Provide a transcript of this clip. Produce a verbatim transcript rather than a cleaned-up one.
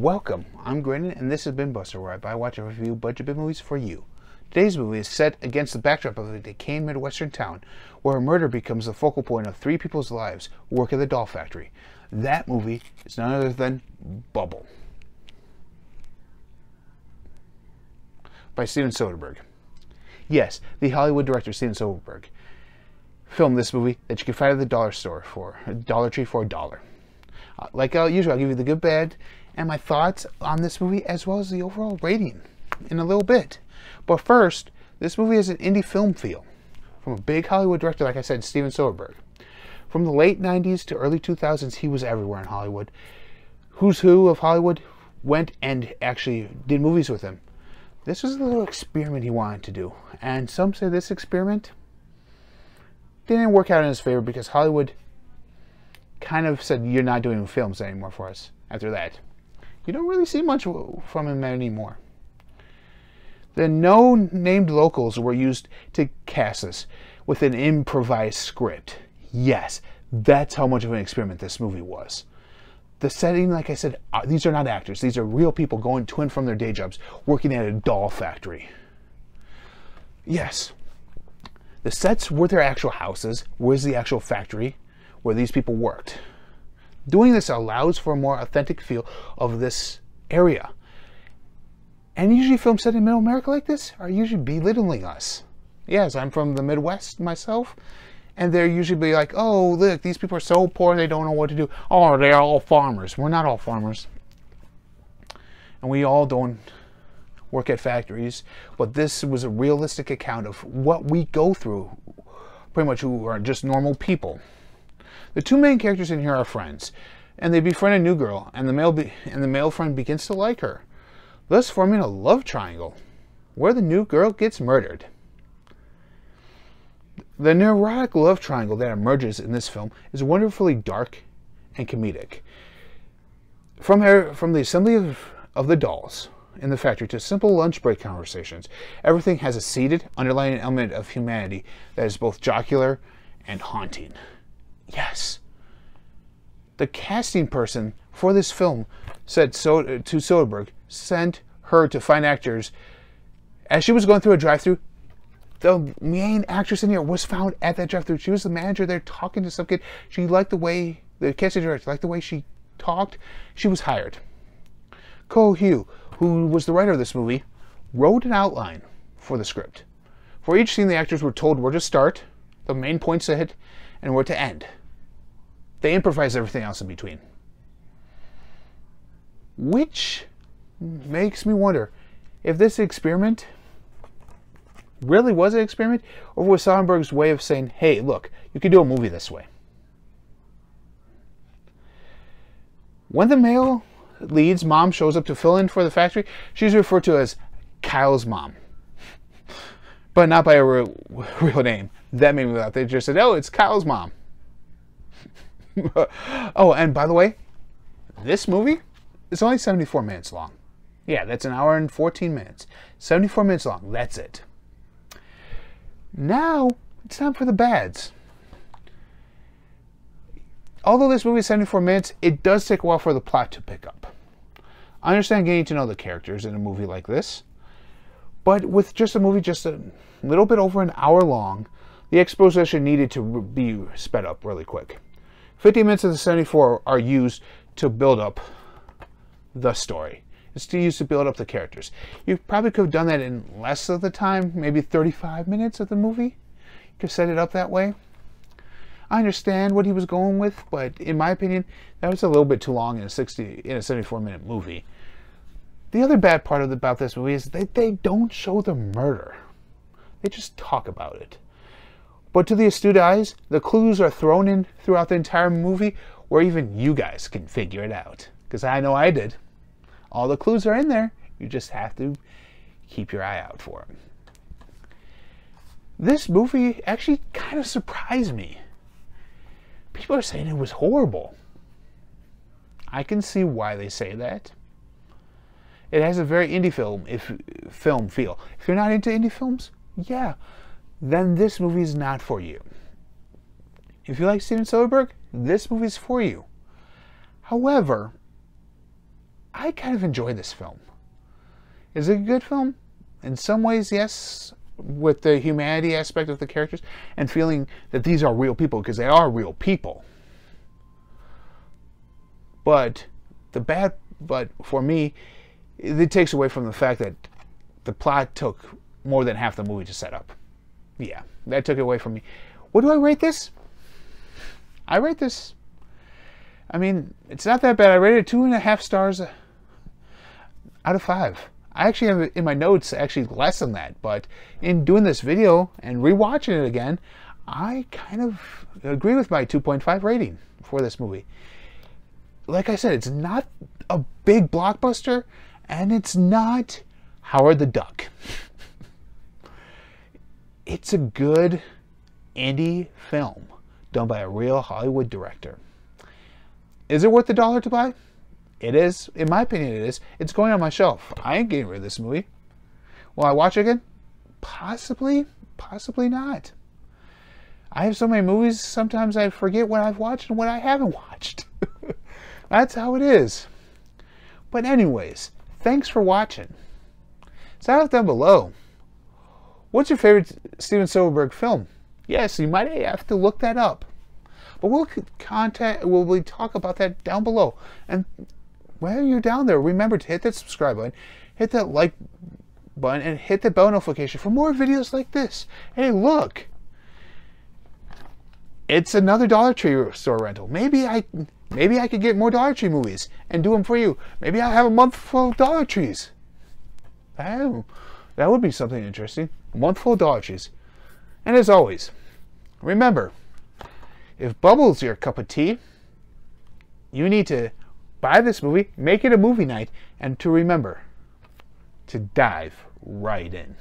Welcome, I'm Graydon, and this has been Buster, where I watch and review budget B movies for you. Today's movie is set against the backdrop of a decaying Midwestern town, where a murder becomes the focal point of three people's lives who work at the doll factory. That movie is none other than Bubble, by Steven Soderbergh. Yes, the Hollywood director Steven Soderbergh filmed this movie that you can find at the dollar store for Dollar Tree for a dollar. Uh, like uh, usual, I'll give you the good, bad, and my thoughts on this movie, as well as the overall rating in a little bit. But first, this movie has an indie film feel from a big Hollywood director, like I said, Steven Soderbergh. From the late nineties to early two thousands, he was everywhere in Hollywood. Who's who of Hollywood went and actually did movies with him. This was a little experiment he wanted to do, and some say this experiment didn't work out in his favor because Hollywood kind of said, you're not doing films anymore for us after that. You don't really see much from him anymore. The no-named locals were used to cast us with an improvised script. Yes, that's how much of an experiment this movie was. The setting, like I said, these are not actors. These are real people going to and from their day jobs, working at a doll factory. Yes, the sets were their actual houses, where's the actual factory where these people worked. Doing this allows for a more authentic feel of this area. And usually films set in Middle America like this are usually belittling us. Yes, I'm from the Midwest myself, and they're usually be like, oh, look, these people are so poor, they don't know what to do. Oh, they're all farmers. We're not all farmers. And we all don't work at factories. But this was a realistic account of what we go through, pretty much who are just normal people. The two main characters in here are friends, and they befriend a new girl, and the male, be and the male friend begins to like her, thus forming a love triangle, where the new girl gets murdered. The neurotic love triangle that emerges in this film is wonderfully dark and comedic. From, her, from the assembly of, of the dolls in the factory to simple lunch break conversations, everything has a seated, underlying element of humanity that is both jocular and haunting. Yes. The casting person for this film said so, uh, to Soderbergh, sent her to find actors. As she was going through a drive-thru, the main actress in here was found at that drive-thru. She was the manager there talking to some kid. She liked the way, the casting director liked the way she talked. She was hired. Cole Hugh, who was the writer of this movie, wrote an outline for the script. For each scene, the actors were told where to start, the main points to hit, and where to end. They improvised everything else in between. Which makes me wonder if this experiment really was an experiment, or was Soderbergh's way of saying, hey, look, you can do a movie this way. When the male lead's mom shows up to fill in for the factory, she's referred to as Kyle's mom, but not by a real, real name. That made me laugh. They just said, oh, it's Kyle's mom. Oh, and by the way, this movie is only seventy-four minutes long. Yeah, that's an hour and fourteen minutes. seventy-four minutes long, that's it. Now, it's time for the bads. Although this movie is seventy-four minutes, it does take a while for the plot to pick up. I understand getting to know the characters in a movie like this, but with just a movie just a little bit over an hour long, the exposition needed to be sped up really quick. fifty minutes of the seventy-four are used to build up the story. It's to use to build up the characters. You probably could have done that in less of the time, maybe thirty-five minutes of the movie. You could set it up that way. I understand what he was going with, but in my opinion, that was a little bit too long in a sixty in a seventy-four minute movie. The other bad part of the, about this movie is that they don't show the murder. They just talk about it. But to the astute eyes, the clues are thrown in throughout the entire movie, where even you guys can figure it out. Because I know I did. All the clues are in there. You just have to keep your eye out for them. This movie actually kind of surprised me. People are saying it was horrible. I can see why they say that. It has a very indie film if film feel. If you're not into indie films, yeah, then this movie is not for you. If you like Steven Soderbergh, this movie is for you. However, I kind of enjoy this film. Is it a good film? In some ways, yes, with the humanity aspect of the characters and feeling that these are real people, because they are real people. But the bad, but for me, it takes away from the fact that the plot took more than half the movie to set up. Yeah, that took it away from me. What do I rate this? I rate this. I mean, it's not that bad. I rated it two and a half stars out of five. I actually have in my notes actually less than that, but in doing this video and rewatching it again, I kind of agree with my two point five rating for this movie. Like I said, it's not a big blockbuster, and it's not Howard the Duck. It's a good indie film done by a real Hollywood director. Is it worth the dollar to buy? It is. In my opinion, it is. It's going on my shelf. I ain't getting rid of this movie. Will I watch it again? Possibly. Possibly not. I have so many movies, sometimes I forget what I've watched and what I haven't watched. That's how it is. But anyways, thanks for watching. Sound out down below. What's your favorite Steven Soderbergh film? Yes, you might have to look that up. But we'll contact, we'll, we'll talk about that down below. And while you're down there, remember to hit that subscribe button, hit that like button, and hit the bell notification for more videos like this. Hey, look. It's another Dollar Tree store rental. Maybe I, maybe I could get more Dollar Tree movies and do them for you. Maybe I'll have a month full of Dollar Trees. Oh, that would be something interesting. A month full of Dollar Trees. And as always, remember, if Bubble's your cup of tea, you need to buy this movie, make it a movie night, and to remember to dive right in.